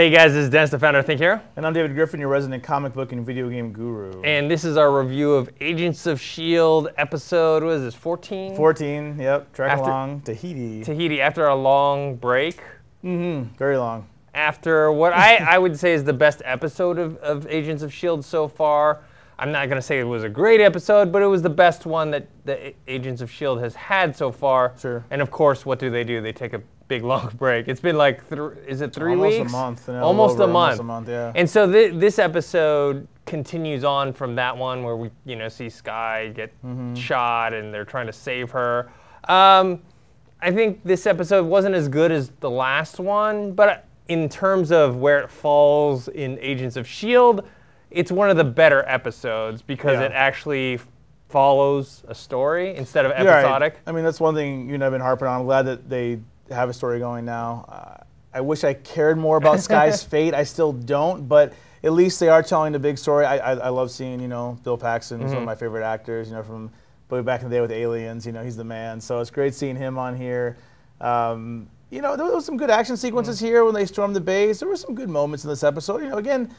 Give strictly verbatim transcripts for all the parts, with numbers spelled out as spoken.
Hey guys, this is Dennis, the founder of Think Hero. And I'm David Griffin, your resident comic book and video game guru. And this is our review of Agents of S H I E L D episode, what is this, fourteen? fourteen, yep, track after, along, Tahiti. Tahiti, after a long break. Mm-hmm, very long. After what I, I would say is the best episode of, of Agents of S H I E L D so far. I'm not going to say it was a great episode, but it was the best one that the Agents of S H I E L D has had so far. Sure. And of course, what do they do? They take a big long break. It's been like, th is it three almost weeks? A month, no, almost over, a month. Almost a month. Yeah. And so th this episode continues on from that one where we, you know, see Skye get mm-hmm. shot and they're trying to save her. Um, I think this episode wasn't as good as the last one, but in terms of where it falls in Agents of S H I E L D, it's one of the better episodes because yeah. it actually follows a story instead of episodic. Right. I mean, that's one thing you and I've been harping on. I'm glad that they have a story going now. Uh, I wish I cared more about Skye's fate. I still don't, but at least they are telling the big story. I, I, I love seeing, you know, Bill Paxton, who's mm-hmm. one of my favorite actors, you know, from back in the day with Aliens. You know, he's the man. So it's great seeing him on here. Um, you know, there was some good action sequences mm-hmm. here when they stormed the base. There were some good moments in this episode. You know, again,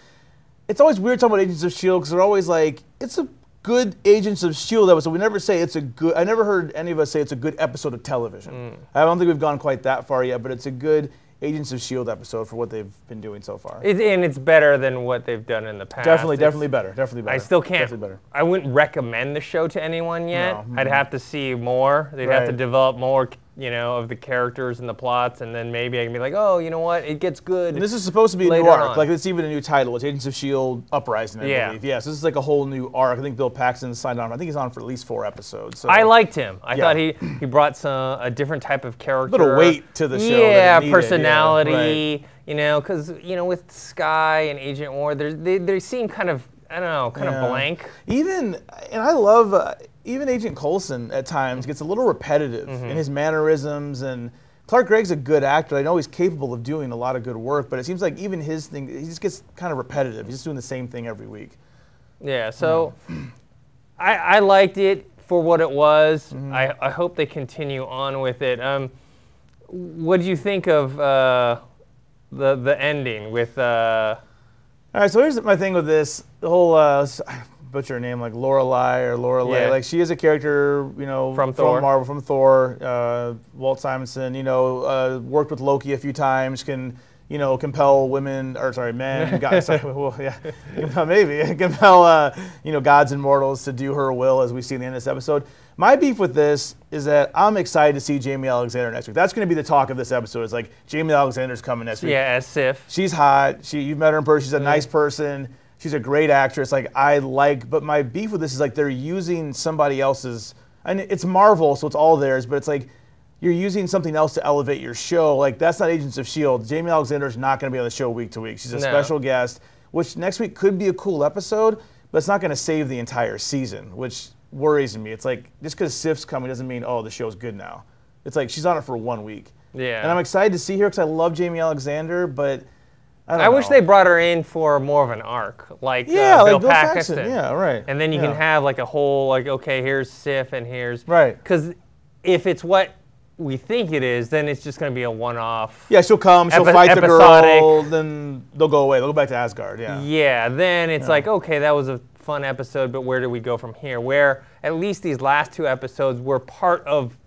it's always weird talking about Agents of S H I E L D because they're always like, it's a good Agents of S H I E L D episode. We never say it's a good, I never heard any of us say it's a good episode of television. Mm. I don't think we've gone quite that far yet, but it's a good Agents of S H I E L D episode for what they've been doing so far. It, and it's better than what they've done in the past. Definitely, it's, definitely better, definitely better. I still can't, better. I wouldn't recommend the show to anyone yet. No. I'd have to see more. They'd right. have to develop more, you know, of the characters and the plots, and then maybe I can be like, oh, you know what, it gets good. And this is supposed to be a new arc. On. Like, it's even a new title. It's Agents of S H I E L D Uprising, I yeah. believe. Yeah, so this is like a whole new arc. I think Bill Paxton signed on. I think he's on for at least four episodes. So. I liked him. I yeah. thought he, he brought some a different type of character. A little weight to the show. Yeah, personality. Yeah, right. You know, because, you know, with Skye and Agent Ward, they, they seem kind of, I don't know, kind yeah. of blank. Even, and I love... Uh, Even Agent Coulson at times gets a little repetitive mm-hmm. in his mannerisms, and Clark Gregg's a good actor. I know he's capable of doing a lot of good work, but it seems like even his thing, he just gets kind of repetitive. He's just doing the same thing every week. Yeah, so mm. I, I liked it for what it was. Mm-hmm. I, I hope they continue on with it. Um, what do you think of uh, the, the ending with... Uh, All right, so here's my thing with this, the whole... Uh, butcher her name, like Lorelei or Lorelei. Yeah. Like, she is a character, you know, from, from Marvel, from Thor. Uh, Walt Simonson, you know, uh, worked with Loki a few times, can, you know, compel women, or sorry, men, God, sorry, well, yeah, maybe, compel, uh, you know, gods and mortals to do her will, as we see in the end of this episode. My beef with this is that I'm excited to see Jaimie Alexander next week. That's going to be the talk of this episode. It's like, Jaimie Alexander's coming next week. Yeah, as Sif. She's hot. She, you've met her in person. She's a mm. nice person. She's a great actress, like I like, but my beef with this is like they're using somebody else's, and it's Marvel, so it's all theirs, but it's like you're using something else to elevate your show. Like, that's not Agents of S H I E L D. Jaimie Alexander's not going to be on the show week to week. She's a no. special guest, which next week could be a cool episode, but it's not going to save the entire season, which worries me. It's like, just because Sif's coming doesn't mean, oh, the show's good now. It's like, she's on it for one week. Yeah. And I'm excited to see her because I love Jaimie Alexander, but... I, I wish they brought her in for more of an arc, like yeah, uh, Bill, like Bill Paxton. Paxton. Yeah, right. And then you yeah. can have like a whole, like, okay, here's Sif and here's right. Because if it's what we think it is, then it's just going to be a one-off. Yeah, she'll come, she'll fight episodic. the girl, then they'll go away. They'll go back to Asgard. Yeah. Yeah. Then it's yeah. like, okay, that was a fun episode, but where do we go from here? Where at least these last two episodes were part of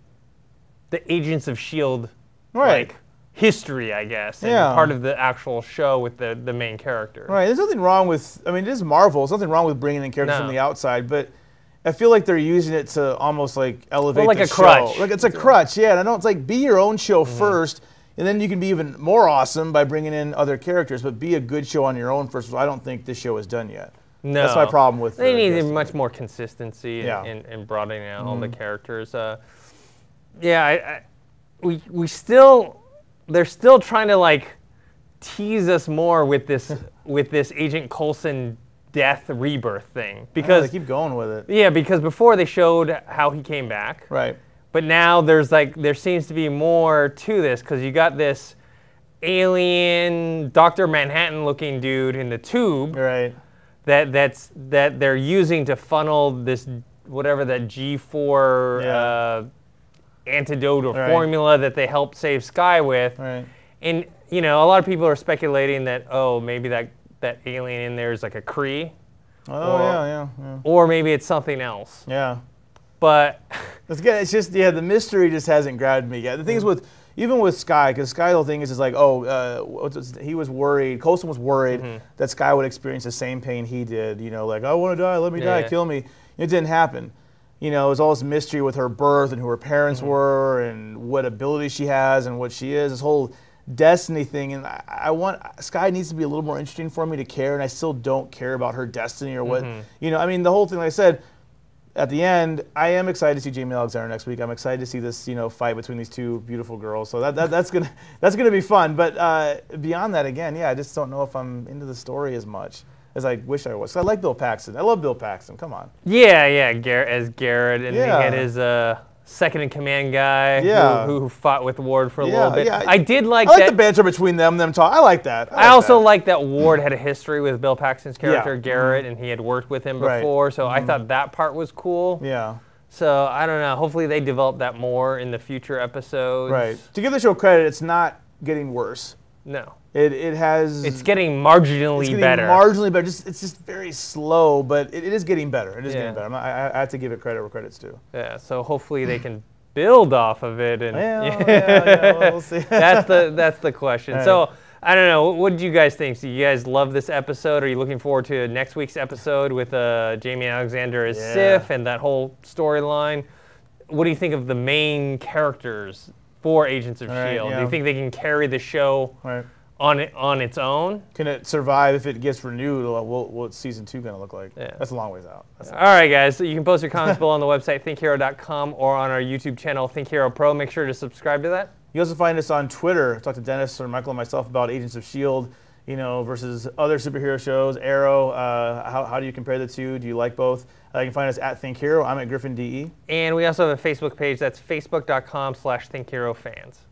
the Agents of S H I E L D. Right. Like, history, I guess, and yeah. part of the actual show with the, the main character. Right, there's nothing wrong with, I mean, it is Marvel, there's nothing wrong with bringing in characters no. from the outside, but I feel like they're using it to almost like elevate well, like the show. Like a crutch. Like, it's a crutch, yeah, and I know it's like, be your own show mm-hmm. first, and then you can be even more awesome by bringing in other characters, but be a good show on your own first, so I don't think this show is done yet. No. That's my problem with it. They the, need much more consistency yeah. in, in, in broadening out mm-hmm. all the characters. Uh, yeah, I, I, we, we still... They're still trying to like tease us more with this with this Agent Coulson death rebirth thing, because they keep going with it. Yeah, because before they showed how he came back. Right. But now there's like there seems to be more to this, because you got this alien Doctor Manhattan looking dude in the tube. Right. That that's that they're using to funnel this whatever that G four. Yeah. Uh, antidote or right. formula that they helped save Skye with. Right. And you know, a lot of people are speculating that, oh, maybe that, that alien in there is like a Kree. Oh, or, yeah, yeah, yeah. Or maybe it's something else. Yeah. But it's, it's just, yeah, the mystery just hasn't grabbed me yet. The thing mm. is with, even with Skye, because Skye, the whole thing is just like, oh, uh, what's, what's, he was worried, Coulson was worried mm-hmm. that Skye would experience the same pain he did. You know, like, I want to die, let me yeah, die, yeah. kill me. It didn't happen. You know, it was all this mystery with her birth and who her parents mm-hmm. were and what ability she has and what she is, this whole destiny thing. And I, I want, Skye needs to be a little more interesting for me to care, and I still don't care about her destiny or what, mm-hmm. you know, I mean, the whole thing, like I said, at the end, I am excited to see Jaimie Alexander next week. I'm excited to see this, you know, fight between these two beautiful girls. So that, that that's gonna that's gonna be fun. But uh, beyond that, again, yeah, I just don't know if I'm into the story as much as I wish I was. 'Cause I like Bill Paxton. I love Bill Paxton. Come on. Yeah, yeah, Garrett as Garrett, and yeah. he had his uh, second in command guy yeah. who, who fought with Ward for a yeah, little bit. Yeah. I did like I that. I like the banter between them. Them talk. I like that. I, like I also that. like that Ward had a history with Bill Paxton's character yeah. Garrett, mm-hmm. and he had worked with him before. Right. So mm-hmm. I thought that part was cool. Yeah. So I don't know. Hopefully they develop that more in the future episodes. Right. To give the show credit, it's not getting worse. No. It it has. It's getting marginally it's getting better. Marginally better. Just it's just very slow, but it, it is getting better. It is yeah. getting better. I'm not, I, I have to give it credit where credit's due. Yeah. So hopefully they can build off of it, and yeah, yeah, yeah, we'll see. that's the that's the question. Right. So I don't know. What did you guys think? Do you guys love this episode? Are you looking forward to next week's episode with uh, Jaimie Alexander as yeah. Sif and that whole storyline? What do you think of the main characters for Agents of right, S H I E L D? Yeah. Do you think they can carry the show? Right. On it, on its own? Can it survive if it gets renewed? What, what's season two going to look like? Yeah. That's a long ways out. That's All right, guys. So you can post your comments below on the website, think hero dot com, or on our YouTube channel, Think Hero Pro. Make sure to subscribe to that. You also find us on Twitter. Talk to Dennis or Michael and myself about Agents of S H I E L D, you know, versus other superhero shows, Arrow. Uh, how, how do you compare the two? Do you like both? Uh, you can find us at Think Hero. I'm at Griffin D E. And we also have a Facebook page. That's facebook dot com slash think hero fans.